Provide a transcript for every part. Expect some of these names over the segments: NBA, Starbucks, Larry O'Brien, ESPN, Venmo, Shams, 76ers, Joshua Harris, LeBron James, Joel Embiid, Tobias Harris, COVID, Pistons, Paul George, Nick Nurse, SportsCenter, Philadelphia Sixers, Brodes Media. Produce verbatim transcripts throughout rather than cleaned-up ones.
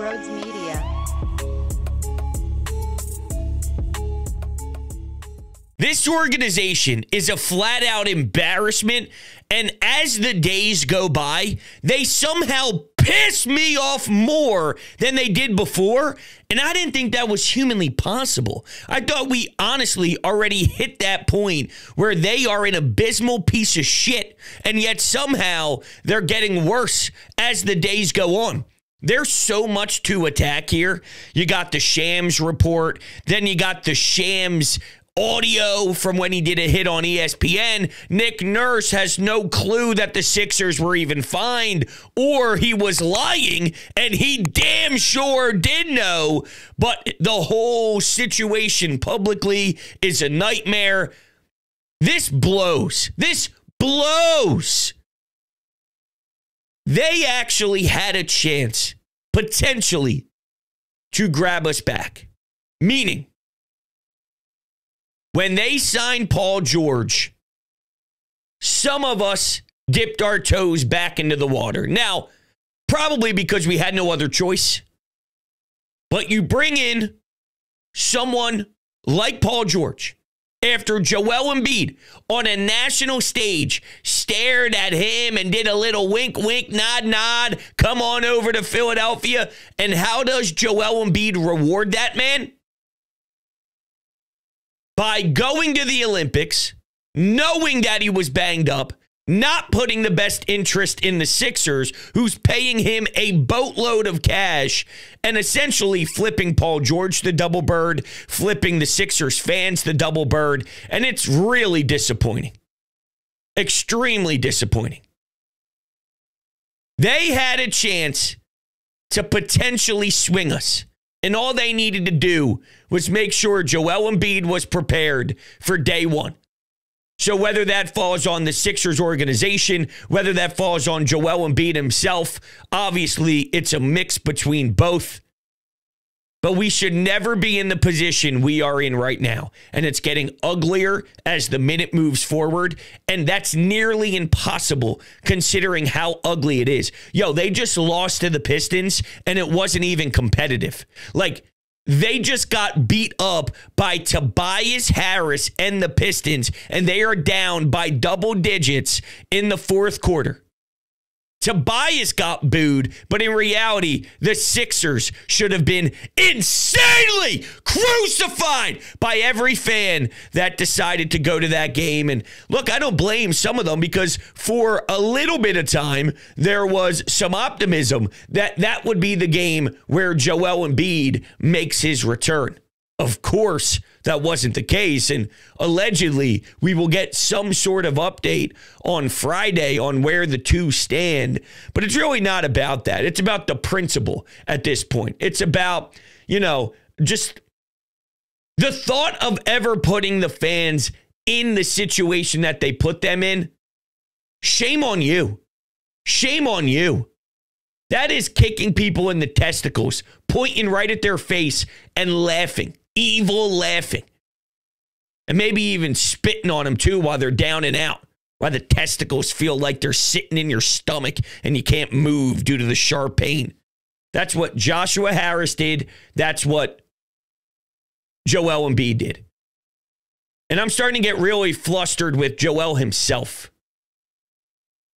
Broads Media. This organization is a flat-out embarrassment, and as the days go by, they somehow piss me off more than they did before, and I didn't think that was humanly possible. I thought we honestly already hit that point where they are an abysmal piece of shit, and yet somehow they're getting worse as the days go on. There's so much to attack here. You got the Shams report, then you got the Shams audio from when he did a hit on E S P N. Nick Nurse has no clue that the Sixers were even fined, or he was lying, and he damn sure did know. But the whole situation publicly is a nightmare. This blows. This blows. They actually had a chance, potentially, to grab us back. Meaning, when they signed Paul George, some of us dipped our toes back into the water. Now, probably because we had no other choice. But you bring in someone like Paul George after Joel Embiid on a national stage stared at him and did a little wink, wink, nod, nod, come on over to Philadelphia. And how does Joel Embiid reward that man? By going to the Olympics, knowing that he was banged up, not putting the best interest in the Sixers, who's paying him a boatload of cash, and essentially flipping Paul George the double bird, flipping the Sixers fans the double bird, and it's really disappointing. Extremely disappointing. They had a chance to potentially swing us. And all they needed to do was make sure Joel Embiid was prepared for day one. So whether that falls on the Sixers organization, whether that falls on Joel Embiid himself, obviously it's a mix between both. But we should never be in the position we are in right now. And it's getting uglier as the minute moves forward. And that's nearly impossible considering how ugly it is. Yo, they just lost to the Pistons and it wasn't even competitive. Like, they just got beat up by Tobias Harris and the Pistons. And they are down by double digits in the fourth quarter. Tobias got booed, but in reality, the Sixers should have been insanely crucified by every fan that decided to go to that game. And look, I don't blame some of them because for a little bit of time, there was some optimism that that would be the game where Joel Embiid makes his return. Of course, that wasn't the case, and allegedly, we will get some sort of update on Friday on where the two stand, but it's really not about that. It's about the principle at this point. It's about, you know, just the thought of ever putting the fans in the situation that they put them in. Shame on you. Shame on you. That is kicking people in the testicles, pointing right at their face and laughing. Evil laughing. And maybe even spitting on them too while they're down and out. While the testicles feel like they're sitting in your stomach and you can't move due to the sharp pain. That's what Joshua Harris did. That's what Joel Embiid did. And I'm starting to get really flustered with Joel himself.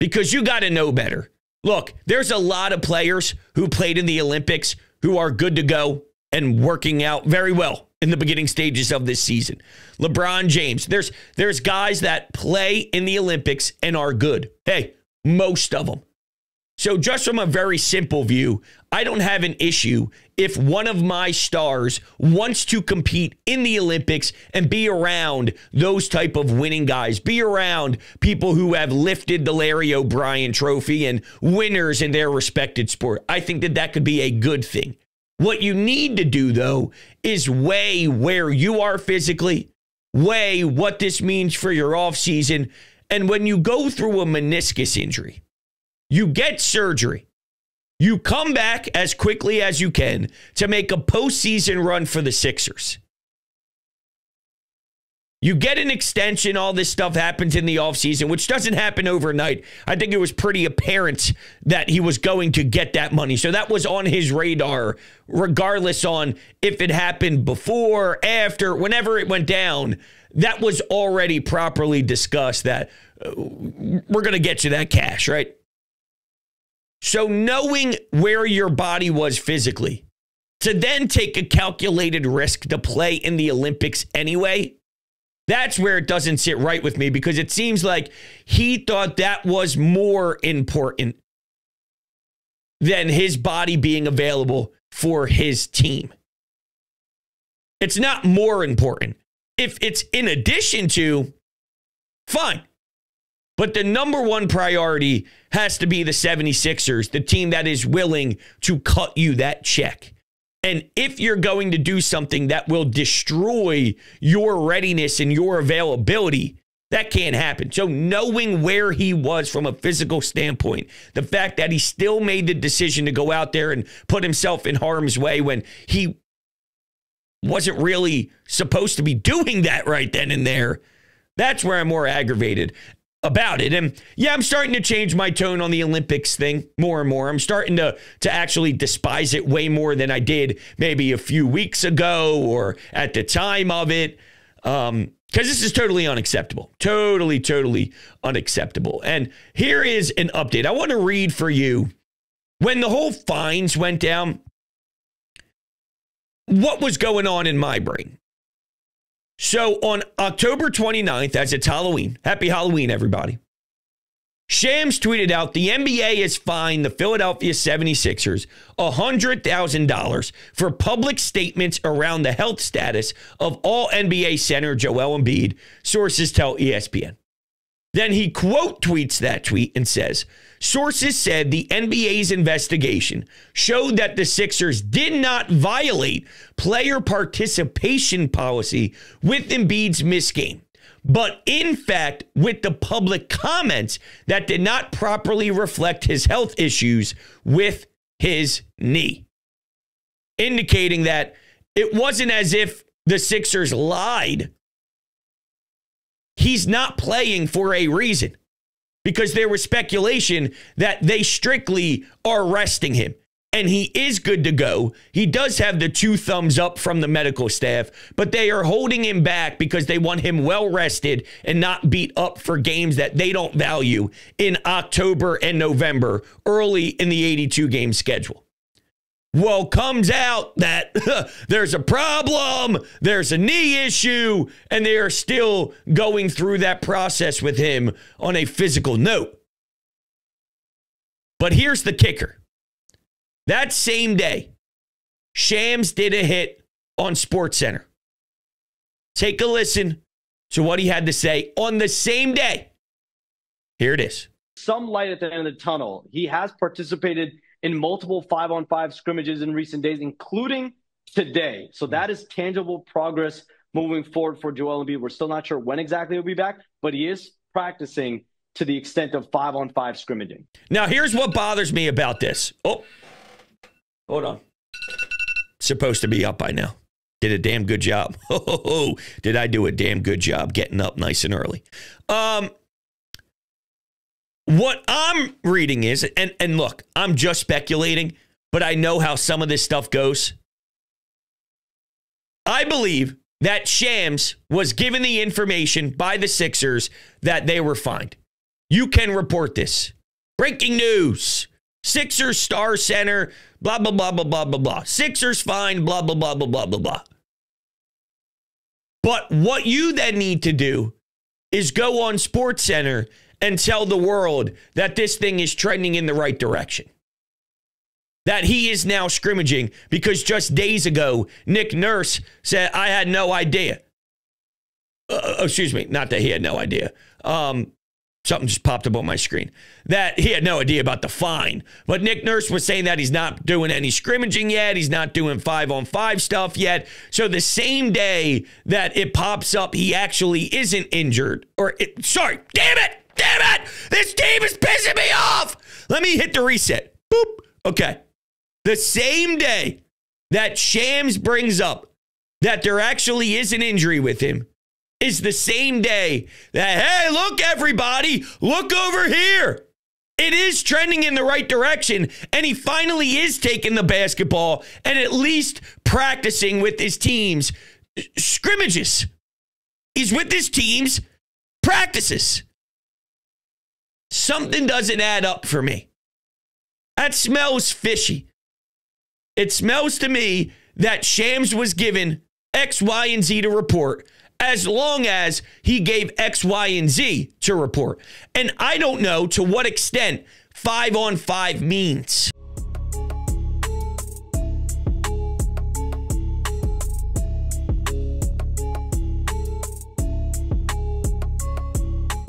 Because you got to know better. Look, there's a lot of players who played in the Olympics who are good to go and working out very well in the beginning stages of this season. LeBron James. There's, there's guys that play in the Olympics and are good. Hey, most of them. So just from a very simple view, I don't have an issue if one of my stars wants to compete in the Olympics and be around those type of winning guys, be around people who have lifted the Larry O'Brien trophy and winners in their respected sport. I think that that could be a good thing. What you need to do, though, is weigh where you are physically, weigh what this means for your offseason, and when you go through a meniscus injury, you get surgery, you come back as quickly as you can to make a postseason run for the Sixers. You get an extension, all this stuff happens in the offseason, which doesn't happen overnight. I think it was pretty apparent that he was going to get that money. So that was on his radar, regardless on if it happened before, after, whenever it went down. That was already properly discussed that uh, we're going to get you that cash, right? So knowing where your body was physically, to then take a calculated risk to play in the Olympics anyway, that's where it doesn't sit right with me, because it seems like he thought that was more important than his body being available for his team. It's not more important. If it's in addition to, fine. But the number one priority has to be the seventy-sixers, the team that is willing to cut you that check. And if you're going to do something that will destroy your readiness and your availability, that can't happen. So knowing where he was from a physical standpoint, the fact that he still made the decision to go out there and put himself in harm's way when he wasn't really supposed to be doing that right then and there, that's where I'm more aggravated about it. And yeah, I'm starting to change my tone on the Olympics thing more and more. I'm starting to to actually despise it way more than I did maybe a few weeks ago or at the time of it, um, because this is totally unacceptable. Totally, totally unacceptable. And here is an update. I want to read for you when the whole fines went down, what was going on in my brain. So on October twenty-ninth, as it's Halloween, happy Halloween, everybody, Shams tweeted out, the N B A has fined the Philadelphia seventy-sixers one hundred thousand dollars for public statements around the health status of all N B A center Joel Embiid, sources tell E S P N. Then he quote tweets that tweet and says, sources said the N B A's investigation showed that the Sixers did not violate player participation policy with Embiid's missed game, but in fact with the public comments that did not properly reflect his health issues with his knee. Indicating that it wasn't as if the Sixers lied. He's not playing for a reason, because there was speculation that they strictly are resting him, and he is good to go. He does have the two thumbs up from the medical staff, but they are holding him back because they want him well rested and not beat up for games that they don't value in October and November, early in the eighty-two game schedule. Well, comes out that there's a problem, there's a knee issue, and they are still going through that process with him on a physical note. But here's the kicker. That same day, Shams did a hit on SportsCenter. Take a listen to what he had to say on the same day. Here it is. Some light at the end of the tunnel. He has participated in multiple five on five scrimmages in recent days, including today. So that is tangible progress moving forward for Joel Embiid. We're still not sure when exactly he'll be back, but he is practicing to the extent of five on five scrimmaging. Now, here's what bothers me about this. Oh, hold on. It's supposed to be up by now. Did a damn good job. Oh, did I do a damn good job getting up nice and early. Um... What I'm reading is, and, and look, I'm just speculating, but I know how some of this stuff goes. I believe that Shams was given the information by the Sixers that they were fined. You can report this. Breaking news. Sixers star center, blah, blah, blah, blah, blah, blah, blah. Sixers fined, blah, blah, blah, blah, blah, blah, blah. But what you then need to do is go on SportsCenter and tell the world that this thing is trending in the right direction. That he is now scrimmaging, because just days ago, Nick Nurse said, I had no idea. Uh, excuse me, not that he had no idea. Um, something just popped up on my screen. That he had no idea about the fine. But Nick Nurse was saying that he's not doing any scrimmaging yet. He's not doing five on five stuff yet. So the same day that it pops up, he actually isn't injured. Or, it, sorry, damn it! Damn it! This team is pissing me off! Let me hit the reset. Boop. Okay. The same day that Shams brings up that there actually is an injury with him, is the same day that, hey, look, everybody, look over here. It is trending in the right direction, and he finally is taking the basketball and at least practicing with his team's scrimmages. He's with his team's practices. Something doesn't add up for me. That smells fishy. It smells to me that Shams was given X, Y, and Z to report as long as he gave X, Y, and Z to report. And I don't know to what extent five on five means.